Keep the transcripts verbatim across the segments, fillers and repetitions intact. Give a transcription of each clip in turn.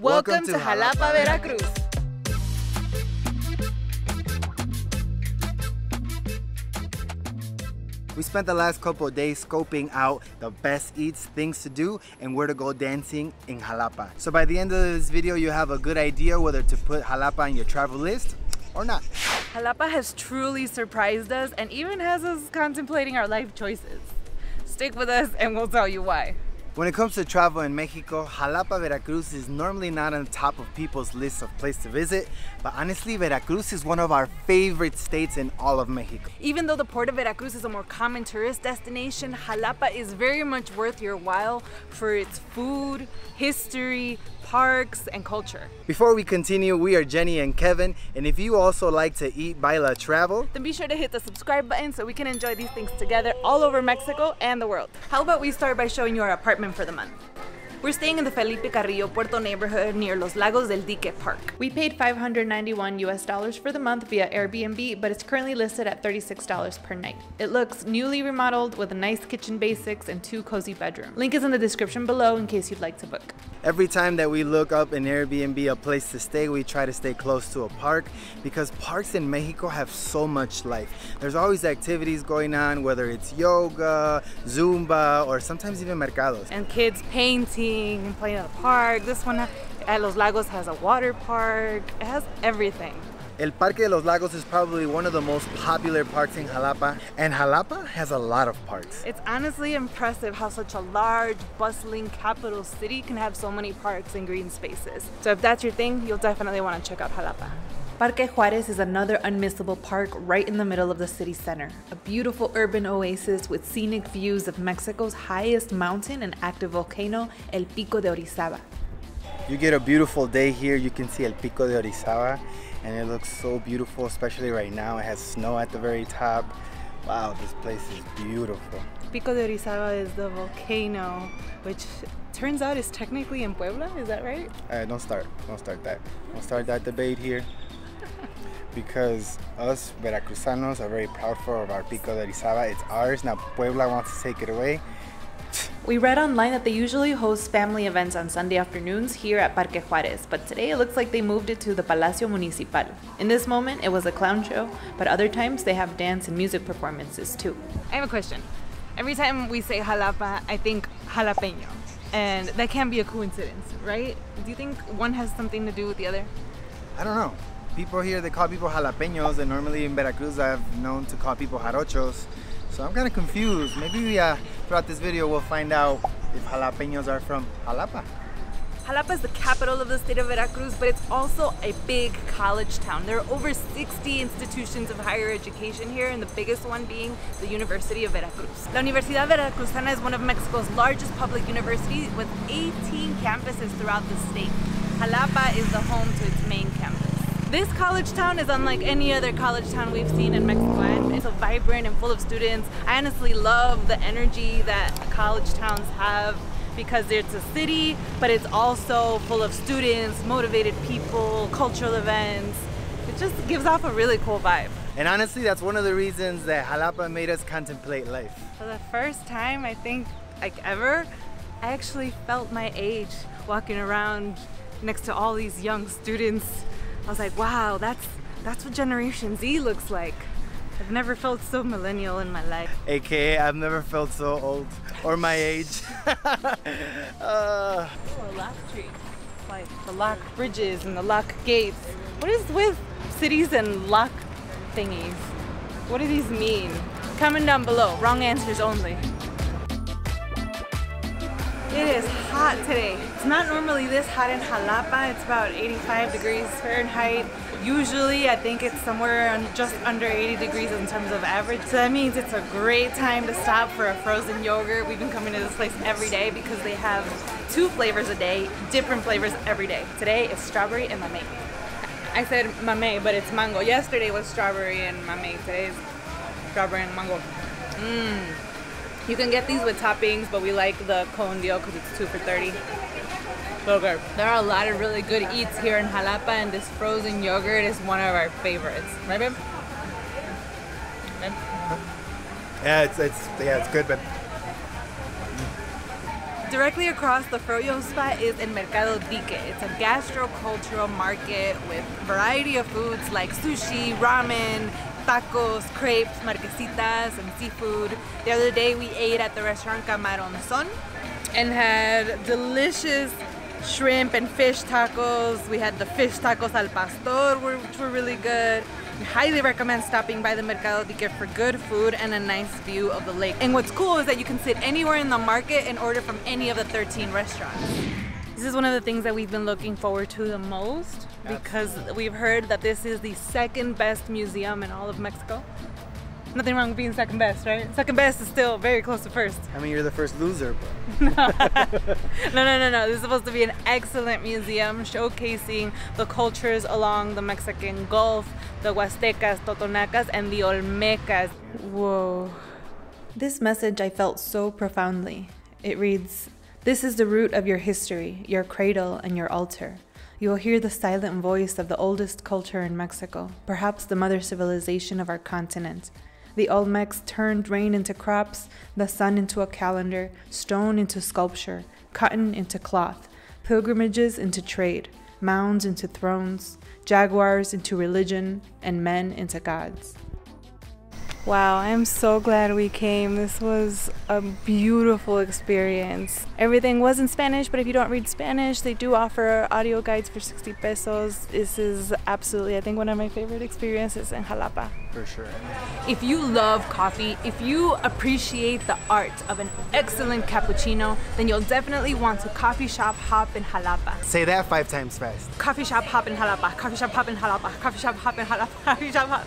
Welcome, Welcome to, to Jalapa, Jalapa, Veracruz. We spent the last couple of days scoping out the best eats, things to do, and where to go dancing in Jalapa. So by the end of this video, you have a good idea whether to put Jalapa on your travel list or not. Jalapa has truly surprised us and even has us contemplating our life choices. Stick with us and we'll tell you why. When it comes to travel in Mexico, Jalapa, Veracruz is normally not on the top of people's lists of places to visit, but honestly, Veracruz is one of our favorite states in all of Mexico. Even though the port of Veracruz is a more common tourist destination, Jalapa is very much worth your while for its food, history, parks, and culture. Before we continue, we are Jenny and Kevin, and if you also like to eat, baila, travel, then be sure to hit the subscribe button so we can enjoy these things together all over Mexico and the world. How about we start by showing you our apartment for the month. We're staying in the Felipe Carrillo Puerto neighborhood near Los Lagos del Dique Park. We paid five hundred ninety-one U S dollars for the month via Airbnb, but it's currently listed at thirty-six dollars per night. It looks newly remodeled with a nice kitchen basics and two cozy bedrooms. Link is in the description below in case you'd like to book. Every time that we look up an Airbnb, a place to stay, we try to stay close to a park because parks in Mexico have so much life. There's always activities going on, whether it's yoga, Zumba, or sometimes even mercados. And kids painting, playing at the park. This one at Los Lagos has a water park. It has everything. El Parque de Los Lagos is probably one of the most popular parks in Jalapa, and Jalapa has a lot of parks. It's honestly impressive how such a large, bustling capital city can have so many parks and green spaces. So if that's your thing, you'll definitely want to check out Jalapa. Parque Juárez is another unmissable park right in the middle of the city center. A beautiful urban oasis with scenic views of Mexico's highest mountain and active volcano, El Pico de Orizaba. You get a beautiful day here. You can see El Pico de Orizaba and it looks so beautiful, especially right now. It has snow at the very top. Wow, this place is beautiful. Pico de Orizaba is the volcano, which turns out is technically in Puebla. Is that right? All right, don't start. Don't start that. Don't start that debate here. Because us Veracruzanos are very proud for of our Pico de Orizaba. It's ours, now Puebla wants to take it away. We read online that they usually host family events on Sunday afternoons here at Parque Juárez, but today it looks like they moved it to the Palacio Municipal. In this moment, it was a clown show, but other times they have dance and music performances too. I have a question. Every time we say Jalapa, I think jalapeño, and that can be a coincidence, right? Do you think one has something to do with the other? I don't know. People here, they call people jalapeños, and normally in Veracruz I've known to call people jarochos. So I'm kind of confused. Maybe we, uh, throughout this video we'll find out if jalapeños are from Jalapa. Jalapa is the capital of the state of Veracruz, but it's also a big college town. There are over sixty institutions of higher education here, and the biggest one being the University of Veracruz. La Universidad Veracruzana is one of Mexico's largest public universities with eighteen campuses throughout the state. Jalapa is the home to its main campus. This college town is unlike any other college town we've seen in Mexico. It's so vibrant and full of students. I honestly love the energy that college towns have because it's a city, but it's also full of students, motivated people, cultural events. It just gives off a really cool vibe. And honestly, that's one of the reasons that Jalapa made us contemplate life. For the first time, I think, like ever, I actually felt my age walking around next to all these young students. I was like, wow, that's that's what Generation Z looks like. I've never felt so millennial in my life. A K A I've never felt so old or my age. uh. Oh, a lock tree. Like the lock bridges and the lock gates. What is with cities and lock thingies? What do these mean? Comment down below. Wrong answers only. It is hot today. It's not normally this hot in Jalapa. It's about eighty-five degrees Fahrenheit. Usually I think it's somewhere just under eighty degrees in terms of average. So that means it's a great time to stop for a frozen yogurt. We've been coming to this place every day because they have two flavors a day, different flavors every day. Today is strawberry and mamey. I said mamey, but it's mango. Yesterday was strawberry and mamey. Today is strawberry and mango. Mmm. You can get these with toppings, but we like the cone deal because it's two for thirty. So good. There are a lot of really good eats here in Jalapa, and this frozen yogurt is one of our favorites. Right, babe? Babe? Yeah, it's, it's, yeah, it's good, babe. Directly across the Froyo spot is El Mercado Dique. It's a gastrocultural market with a variety of foods like sushi, ramen, tacos, crepes, marquesitas, and seafood. The other day we ate at the restaurant Camaronzon and had delicious shrimp and fish tacos. We had the fish tacos al pastor, which were really good. I highly recommend stopping by the Mercado Dique for good food and a nice view of the lake. And what's cool is that you can sit anywhere in the market and order from any of the thirteen restaurants. This is one of the things that we've been looking forward to the most because we've heard that this is the second best museum in all of Mexico. Nothing wrong with being second best, right? Second best is still very close to first. I mean, you're the first loser, but... no, no, no, no. This is supposed to be an excellent museum showcasing the cultures along the Mexican Gulf, the Huastecas, Totonacas, and the Olmecas. Whoa. This message I felt so profoundly. It reads, "This is the root of your history, your cradle, and your altar. You will hear the silent voice of the oldest culture in Mexico, perhaps the mother civilization of our continent. The Olmecs turned rain into crops, the sun into a calendar, stone into sculpture, cotton into cloth, pilgrimages into trade, mounds into thrones, jaguars into religion, and men into gods." Wow, I'm so glad we came. This was a beautiful experience. Everything was in Spanish, but if you don't read Spanish, they do offer audio guides for sixty pesos. This is absolutely, I think, one of my favorite experiences in Jalapa. For sure. If you love coffee, if you appreciate the art of an excellent cappuccino, then you'll definitely want to coffee shop hop in Jalapa. Say that five times fast. Coffee shop hop in Jalapa, coffee shop hop in Jalapa, coffee shop hop in Jalapa, coffee shop hop.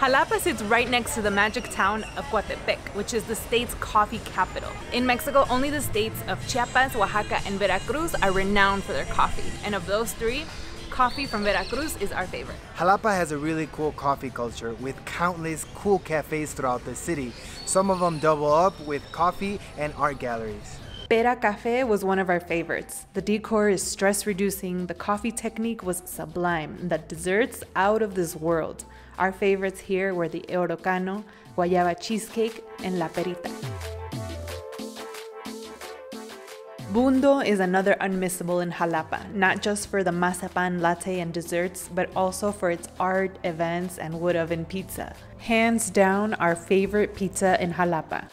Jalapa sits right next to the magic town of Coatepec, which is the state's coffee capital. In Mexico, only the states of Chiapas, Oaxaca, and Veracruz are renowned for their coffee. And of those three, coffee from Veracruz is our favorite. Jalapa has a really cool coffee culture with countless cool cafes throughout the city. Some of them double up with coffee and art galleries. Pera Café was one of our favorites. The decor is stress-reducing, the coffee technique was sublime, and the desserts out of this world. Our favorites here were the Eurocano, Guayaba Cheesecake, and La Perita. Bundo is another unmissable in Jalapa, not just for the mazapan latte and desserts, but also for its art, events, and wood oven pizza. Hands down, our favorite pizza in Jalapa.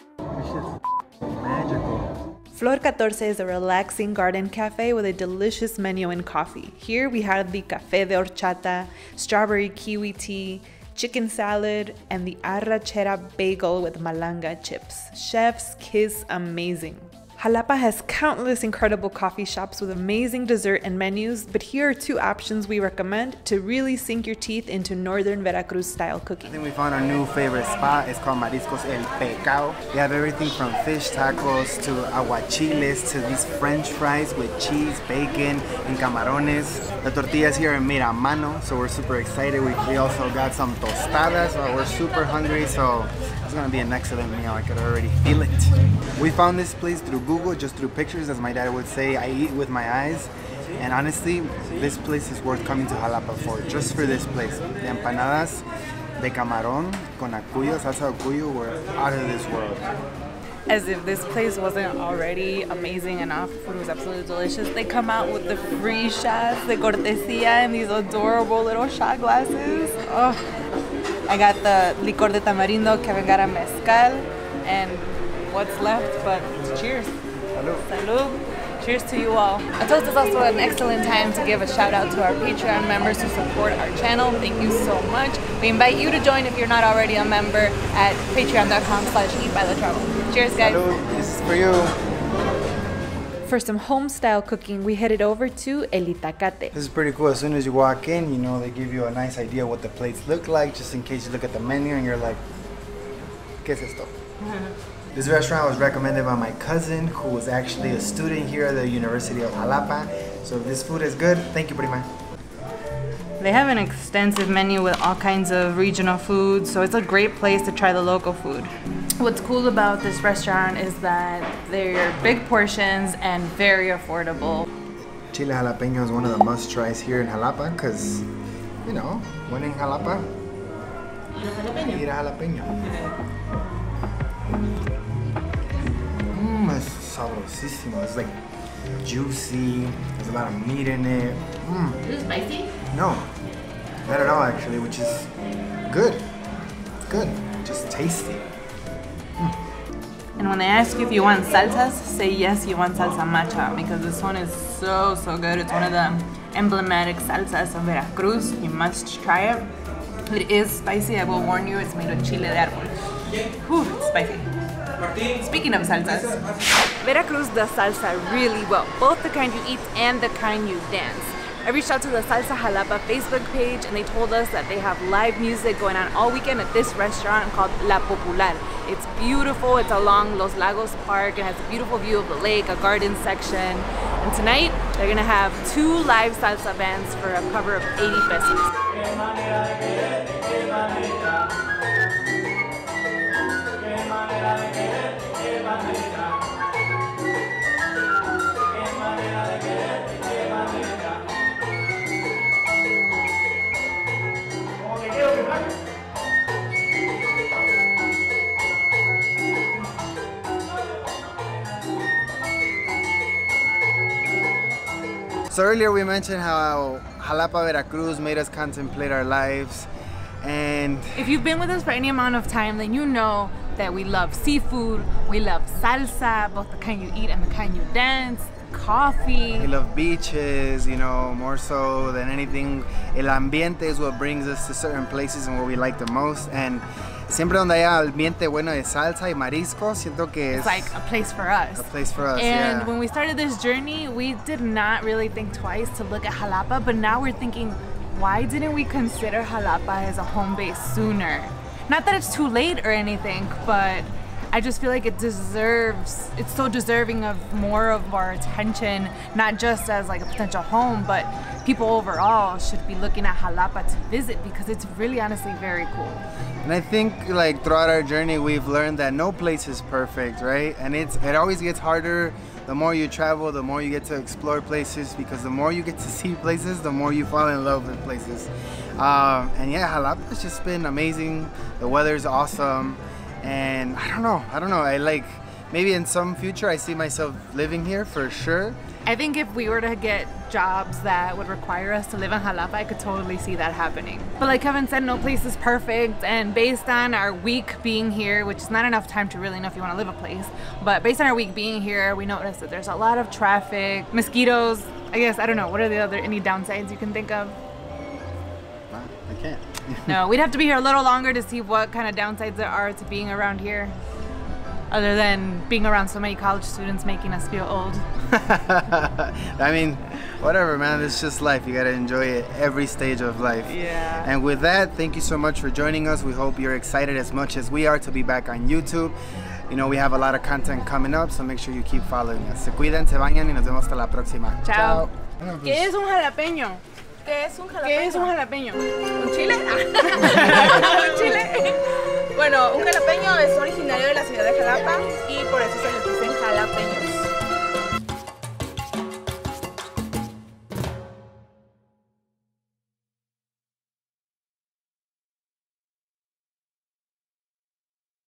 Flor catorce is a relaxing garden cafe with a delicious menu and coffee. Here we had the café de horchata, strawberry kiwi tea, chicken salad, and the arrachera bagel with malanga chips. Chef's kiss amazing. Jalapa has countless incredible coffee shops with amazing dessert and menus, but here are two options we recommend to really sink your teeth into northern Veracruz style cooking. I think we found our new favorite spot. It's called Mariscos El Pecao. They have everything from fish tacos to aguachiles to these French fries with cheese, bacon, and camarones. The tortillas here are made a mano, so we're super excited. We, we also got some tostadas, so we're super hungry, so it's gonna be an excellent meal. I could already feel it. We found this place through Google, just through pictures, as my dad would say. I eat with my eyes, and honestly, this place is worth coming to Jalapa for, just for this place. The empanadas de camarón con acuyo, salsa acuyo, were out of this world. As if this place wasn't already amazing enough, food was absolutely delicious. They come out with the free shots, the cortesía, and these adorable little shot glasses. Oh, I got the licor de tamarindo, que vengara mezcal, and what's left, but cheers. Salud. Salud. Cheers to you all. A toast is also an excellent time to give a shout out to our Patreon members who support our channel. Thank you so much. We invite you to join if you're not already a member at patreon.com slash eat by the travel. Cheers, guys. Salud. This is for you. For some home-style cooking, we headed over to El Itacate. This is pretty cool. As soon as you walk in, you know, they give you a nice idea what the plates look like, just in case you look at the menu and you're like, ¿Qué es esto? This restaurant was recommended by my cousin, who was actually a student here at the University of Jalapa. So if this food is good, thank you, Prima. They have an extensive menu with all kinds of regional food, so it's a great place to try the local food. What's cool about this restaurant is that they're big portions and very affordable. Chile jalapeño is one of the must-tries here in Jalapa because, you know, when in Jalapa, eat a jalapeño. Mmm, sabrosísimo. It's like juicy. There's a lot of meat in it. Mm. Is it spicy? No, not at all actually, which is good. Good, just tasty. Mm. And when they ask you if you want salsas, say yes, you want salsa macha, because this one is so, so good. It's one of the emblematic salsas of Veracruz. You must try it. It is spicy, I will warn you, it's made with chile de árbol. Whew, it's spicy. Speaking of salsas, Veracruz does salsa really well, both the kind you eat and the kind you dance. I reached out to the Salsa Jalapa Facebook page and they told us that they have live music going on all weekend at this restaurant called La Popular. It's beautiful, it's along Los Lagos Park, it has a beautiful view of the lake, a garden section. And tonight, they're gonna have two live salsa bands for a cover of eighty pesos. So earlier we mentioned how Jalapa, Veracruz made us contemplate our lives, and if you've been with us for any amount of time, then you know that we love seafood, we love salsa, both the kind you eat and the kind you dance, coffee. We love beaches, you know, more so than anything. El ambiente is what brings us to certain places and what we like the most, and siempre donde haya ambiente bueno de salsa y marisco, siento que it's like a place for us. A place for us, And yeah. When we started this journey, we did not really think twice to look at Jalapa, but now we're thinking, why didn't we consider Jalapa as a home base sooner? Not that it's too late or anything, but I just feel like it deserves, it's so deserving of more of our attention, not just as like a potential home, but people overall should be looking at Jalapa to visit because it's really honestly very cool. And I think like throughout our journey, we've learned that no place is perfect, right? And it's it always gets harder the more you travel, the more you get to explore places, because the more you get to see places, the more you fall in love with places. Um, and yeah, Jalapa's just been amazing. The weather's awesome. And I don't know, I don't know, I like, maybe in some future I see myself living here for sure. I think if we were to get jobs that would require us to live in Jalapa, I could totally see that happening. But like Kevin said, no place is perfect, and based on our week being here, which is not enough time to really know if you want to live a place, but based on our week being here, we noticed that there's a lot of traffic, mosquitoes, I guess, I don't know, what are the other, any downsides you can think of? I can't. No, we'd have to be here a little longer to see what kind of downsides there are to being around here, other than being around so many college students making us feel old. I mean, whatever, man, it's just life. You gotta enjoy it, every stage of life. Yeah. And with that, thank you so much for joining us. We hope you're excited as much as we are to be back on YouTube. You know, we have a lot of content coming up, so make sure you keep following us. Se cuidan, se bañan, y nos vemos hasta la próxima. Ciao. Ciao. ¿Qué es un jalapeño? ¿Qué es un jalapeño? ¿Qué es un jalapeño? ¿Un chile? ¿Un chile? Bueno, un jalapeño es originario de la ciudad de Jalapa y por eso se les dicen jalapeños.